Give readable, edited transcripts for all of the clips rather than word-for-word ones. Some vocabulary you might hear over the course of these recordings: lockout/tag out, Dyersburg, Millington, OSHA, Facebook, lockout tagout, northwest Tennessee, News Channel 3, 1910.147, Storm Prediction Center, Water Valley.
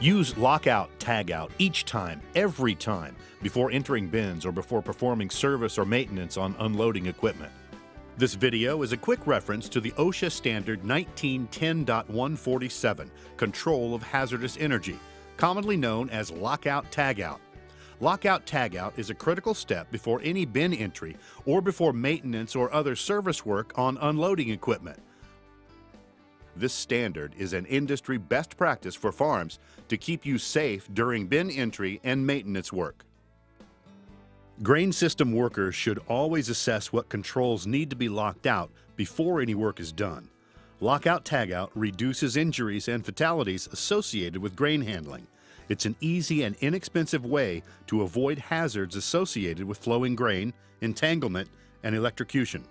Use lockout, tag out each time, every time, before entering bins or before performing service or maintenance on unloading equipment. This video is a quick reference to the OSHA standard 1910.147, Control of Hazardous Energy, commonly known as lockout, tag out. Lockout tagout is a critical step before any bin entry or before maintenance or other service work on unloading equipment. This standard is an industry best practice for farms to keep you safe during bin entry and maintenance work. Grain system workers should always assess what controls need to be locked out before any work is done. Lockout tagout reduces injuries and fatalities associated with grain handling. It's an easy and inexpensive way to avoid hazards associated with flowing grain, entanglement, and electrocution.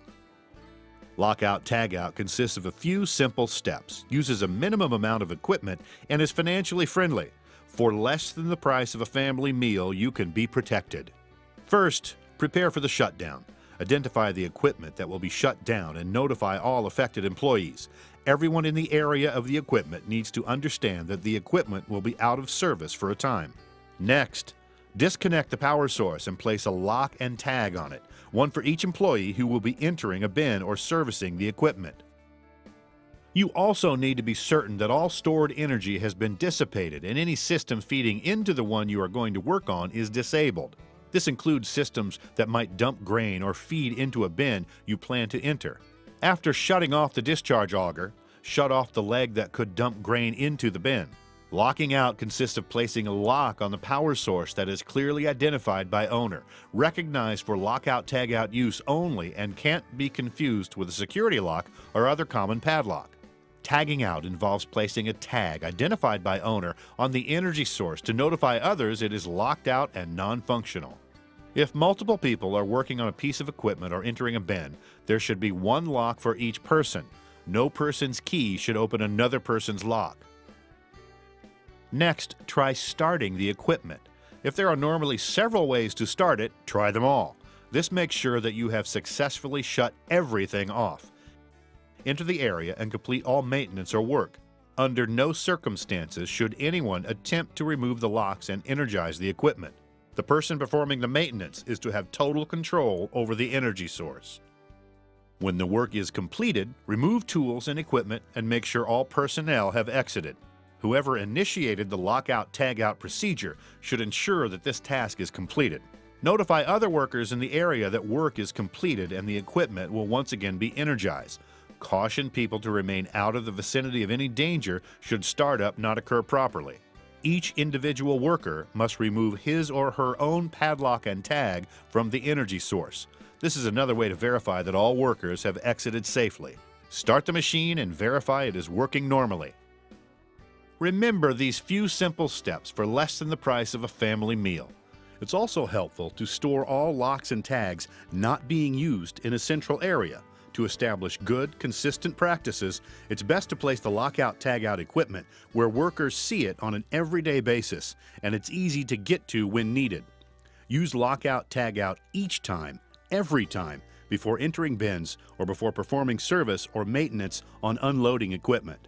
Lockout tagout consists of a few simple steps, uses a minimum amount of equipment, and is financially friendly. For less than the price of a family meal, you can be protected. First, prepare for the shutdown. Identify the equipment that will be shut down and notify all affected employees. Everyone in the area of the equipment needs to understand that the equipment will be out of service for a time. Next, disconnect the power source and place a lock and tag on it, one for each employee who will be entering a bin or servicing the equipment. You also need to be certain that all stored energy has been dissipated and any system feeding into the one you are going to work on is disabled. This includes systems that might dump grain or feed into a bin you plan to enter. After shutting off the discharge auger, shut off the leg that could dump grain into the bin. Locking out consists of placing a lock on the power source that is clearly identified by owner, recognized for lockout/tagout use only, and can't be confused with a security lock or other common padlock. Tagging out involves placing a tag identified by owner on the energy source to notify others it is locked out and non-functional. If multiple people are working on a piece of equipment or entering a bin, there should be one lock for each person. No person's key should open another person's lock. Next, try starting the equipment. If there are normally several ways to start it, try them all. This makes sure that you have successfully shut everything off. Enter the area and complete all maintenance or work. Under no circumstances should anyone attempt to remove the locks and energize the equipment. The person performing the maintenance is to have total control over the energy source. When the work is completed, remove tools and equipment and make sure all personnel have exited. Whoever initiated the lockout/tagout procedure should ensure that this task is completed. Notify other workers in the area that work is completed and the equipment will once again be energized. Caution people to remain out of the vicinity of any danger should startup not occur properly. Each individual worker must remove his or her own padlock and tag from the energy source. This is another way to verify that all workers have exited safely. Start the machine and verify it is working normally. Remember these few simple steps for less than the price of a family meal. It's also helpful to store all locks and tags not being used in a central area. To establish good, consistent practices, it's best to place the lockout/tagout equipment where workers see it on an everyday basis, and it's easy to get to when needed. Use lockout/tagout each time, every time, before entering bins or before performing service or maintenance on unloading equipment.